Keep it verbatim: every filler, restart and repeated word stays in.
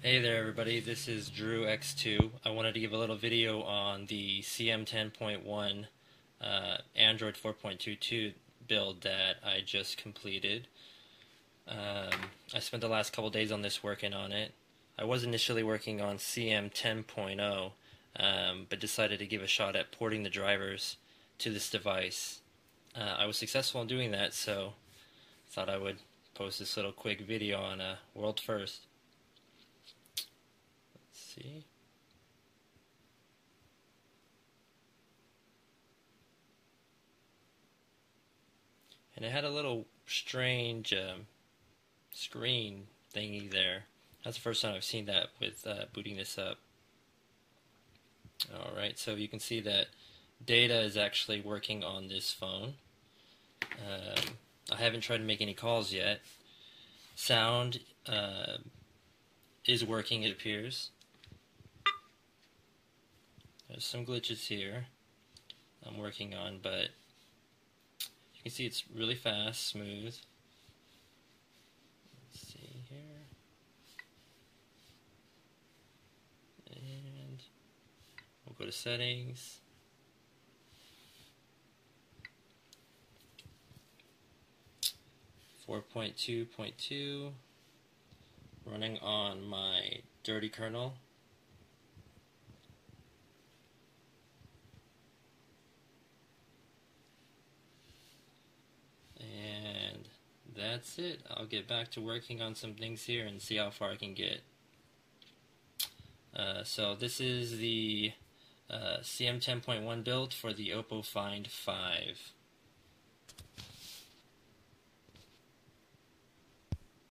Hey there everybody, this is Drew X two. I wanted to give a little video on the C M ten point one uh, Android four point two two build that I just completed. Um, I spent the last couple days on this working on it. I was initially working on C M ten point zero, um, but decided to give a shot at porting the drivers to this device. Uh, I was successful in doing that, so I thought I would post this little quick video on a world first. See? And it had a little strange um, screen thingy there. That's the first time I've seen that with uh, booting this up. Alright, so you can see that data is actually working on this phone. Um, I haven't tried to make any calls yet. Sound uh, is working, it appears. There's some glitches here I'm working on, but you can see it's really fast, smooth. Let's see here. And we'll go to settings. four point two point two. Running on my dirty kernel. That's it. I'll get back to working on some things here and see how far I can get. Uh, so this is the uh, C M ten point one build for the Oppo Find five.